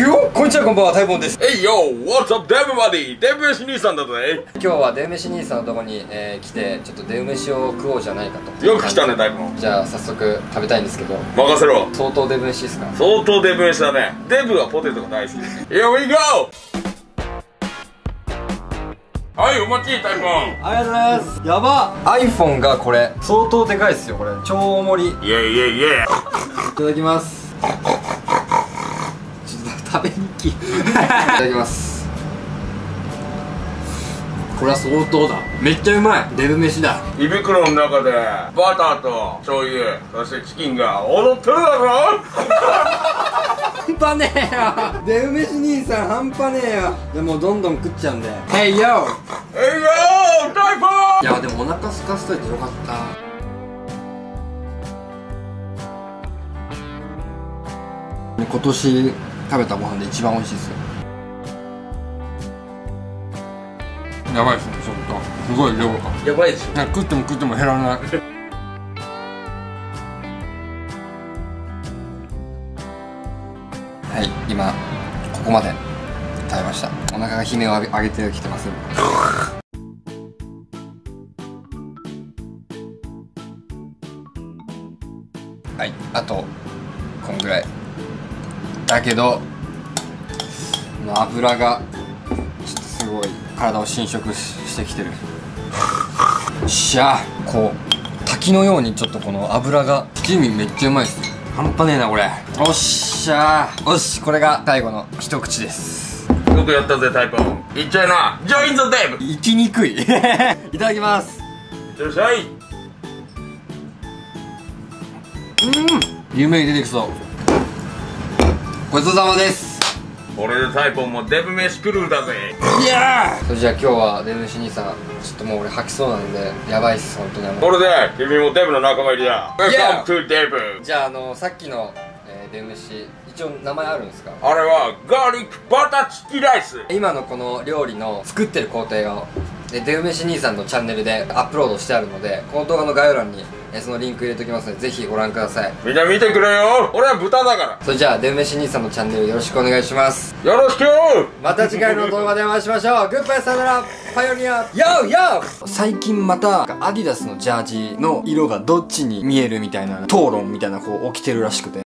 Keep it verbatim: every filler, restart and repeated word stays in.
よこんにちは、こんばんは、タイボンです。 Hey yo! What's up, everybody? デブ飯兄さんだぞね。今日はデブ飯兄さんのとこに、えー、来てちょっとデブ飯を食おうじゃないかと。よく来たね、タイボン。じゃあ早速食べたいんですけど、任せろ。相当デブ飯ですか？相当デブ飯だね。デブはポテトが大好きです。Here we go! はい、お待ち、タイボン。ありがとうございます。やば iPhone がこれ相当でかいっすよ。これ超大盛り。イエイイエイイエイ。いただきます。ちょっと食べにきいただきます。これは相当だ。めっちゃうまい。デブ飯だ。胃袋の中でバターと醤油、そしてチキンが踊ってるだろ。半端ねえよ。デブ飯兄さん半端ねえよ。でもどんどん食っちゃうんで。ヘイヨーヘイヨータイポー。いやでもお腹すかしといてよかった。今年食べたご飯で一番美味しいですよ。やばいですね、ちょっとすごい量がやばいでしょ。食っても食っても減らない。はい、今ここまで食べました。お腹が悲鳴を上げてきてます。はい、あとこんぐらいだけど、油がちょっとすごい体を侵食 し, してきてる。よっしゃ、こう滝のようにちょっとこの油が。七味めっちゃうまいです。半端ねえなこれ。おっしゃー、よし、これが最後の一口です。よくやったぜタイポン。いっちゃいな、ジョインザデブ。いきにくい。いただきます。いってらっしゃい。うん、夢に出てきそう。ごちそうさまです。これでタイポンもデブ飯クルーだぜ。いやー、それじゃあ今日はデブ飯兄さん、ちょっともう俺吐きそうなんでやばいっす本当に。これで君もデブの仲間入りだ。 Welcome to デブ。じゃああのさっきの、えー、デブ飯一応名前あるんですか？あれはガーリックバターチキンライス。今のこの料理の作ってる工程をでデブ飯兄さんのチャンネルでアップロードしてあるので、この動画の概要欄にそのリンク入れておきますので、ぜひご覧ください。みんな見てくれよ、俺は豚だから。それじゃあデブ飯兄さんのチャンネルよろしくお願いします。よろしく。また次回の動画でお会いしましょう。グッバイさよならパイオニア。ヨーヨー。最近またアディダスのジャージの色がどっちに見えるみたいな討論みたいなこう起きてるらしくて。